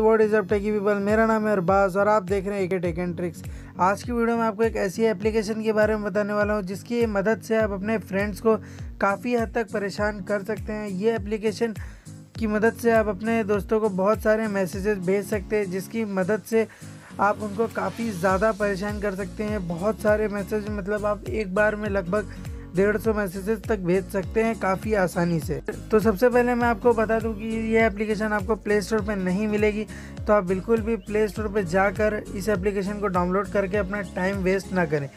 What is up techie people, मेरा नाम है अरबाज और आप देख रहे हैं ए के टेक एंड ट्रिक्स। आज की वीडियो में आपको एक ऐसी एप्लीकेशन के बारे में बताने वाला हूं जिसकी मदद से आप अपने फ्रेंड्स को काफ़ी हद तक परेशान कर सकते हैं। ये एप्लीकेशन की मदद से आप अपने दोस्तों को बहुत सारे मैसेजेस भेज सकते हैं जिसकी मदद से आप उनको काफ़ी ज़्यादा परेशान कर सकते हैं। बहुत सारे मैसेज, मतलब आप एक बार में लगभग 150 मैसेजेस तक भेज सकते हैं काफ़ी आसानी से। तो सबसे पहले मैं आपको बता दूं कि ये एप्लीकेशन आपको प्ले स्टोर पर नहीं मिलेगी, तो आप बिल्कुल भी प्ले स्टोर पर जाकर इस एप्लीकेशन को डाउनलोड करके अपना टाइम वेस्ट ना करें।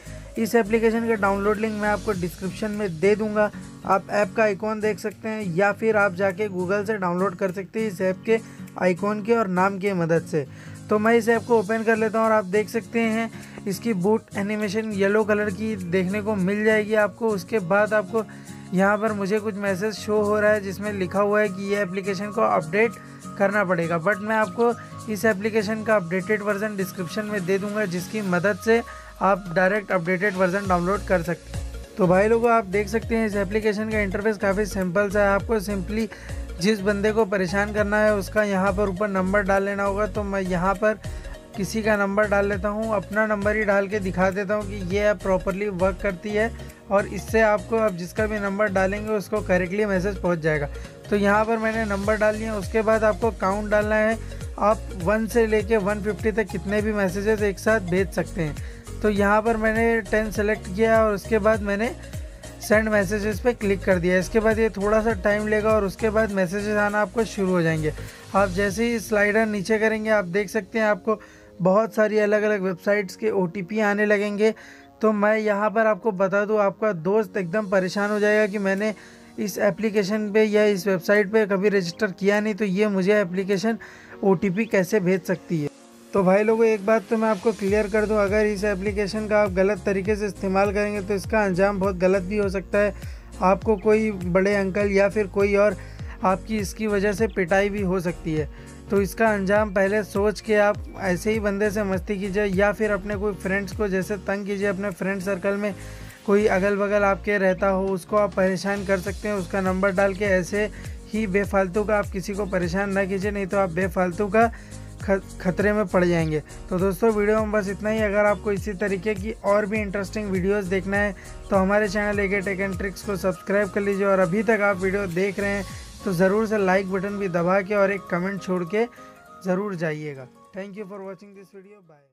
इस एप्लीकेशन का डाउनलोड लिंक मैं आपको डिस्क्रिप्शन में दे दूंगा। आप ऐप का आइकॉन देख सकते हैं या फिर आप जाके गूगल से डाउनलोड कर सकते हैं इस ऐप के आइकॉन के और नाम की मदद से। तो मैं इस ऐप को ओपन कर लेता हूँ और आप देख सकते हैं इसकी बूट एनिमेशन येलो कलर की देखने को मिल जाएगी आपको। उसके बाद आपको यहाँ पर मुझे कुछ मैसेज शो हो रहा है जिसमें लिखा हुआ है कि ये एप्लीकेशन को अपडेट करना पड़ेगा, बट मैं आपको इस एप्लीकेशन का अपडेटेड वर्जन डिस्क्रिप्शन में दे दूँगा जिसकी मदद से आप डायरेक्ट अपडेटेड वर्जन डाउनलोड कर सकते हैं। तो भाई लोगों, आप देख सकते हैं इस एप्लीकेशन का इंटरफेस काफ़ी सिंपल सा है। आपको सिंपली जिस बंदे को परेशान करना है उसका यहाँ पर ऊपर नंबर डाल लेना होगा। तो मैं यहाँ पर किसी का नंबर डाल लेता हूँ, अपना नंबर ही डाल के दिखा देता हूँ कि ये ऐप प्रॉपरली वर्क करती है और इससे आपको आप जिसका भी नंबर डालेंगे उसको करेक्टली मैसेज पहुँच जाएगा। तो यहाँ पर मैंने नंबर डाल लिया। उसके बाद आपको काउंट डालना है, आप 1 से लेके 150 तक कितने भी मैसेजेस एक साथ भेज सकते हैं। तो यहाँ पर मैंने 10 सेलेक्ट किया और उसके बाद मैंने सेंड मैसेजेस पे क्लिक कर दिया। इसके बाद ये थोड़ा सा टाइम लेगा और उसके बाद मैसेजेस आना आपको शुरू हो जाएंगे। आप जैसे ही स्लाइडर नीचे करेंगे आप देख सकते हैं आपको बहुत सारी अलग अलग वेबसाइट्स के OTP आने लगेंगे। तो मैं यहाँ पर आपको बता दूँ, आपका दोस्त एकदम परेशान हो जाएगा कि मैंने इस एप्लीकेशन पे या इस वेबसाइट पे कभी रजिस्टर किया नहीं, तो ये मुझे एप्लीकेशन OTP कैसे भेज सकती है। तो भाई लोगों, एक बात तो मैं आपको क्लियर कर दूं, अगर इस एप्लीकेशन का आप गलत तरीके से इस्तेमाल करेंगे तो इसका अंजाम बहुत गलत भी हो सकता है। आपको कोई बड़े अंकल या फिर कोई और आपकी इसकी वजह से पिटाई भी हो सकती है। तो इसका अंजाम पहले सोच के आप ऐसे ही बंदे से मस्ती कीजिए या फिर अपने कोई फ्रेंड्स को जैसे तंग कीजिए। अपने फ्रेंड सर्कल में कोई अगल बगल आपके रहता हो उसको आप परेशान कर सकते हैं, उसका नंबर डाल के। ऐसे ही बेफालतू का आप किसी को परेशान ना कीजिए, नहीं तो आप बेफालतू का खतरे में पड़ जाएंगे। तो दोस्तों, वीडियो में बस इतना ही। अगर आपको इसी तरीके की और भी इंटरेस्टिंग वीडियोस देखना है तो हमारे channel A K tech and tricks को सब्सक्राइब कर लीजिए। और अभी तक आप वीडियो देख रहे हैं तो ज़रूर से लाइक बटन भी दबा के और एक कमेंट छोड़ के ज़रूर जाइएगा। Thank you for watching this video, bye.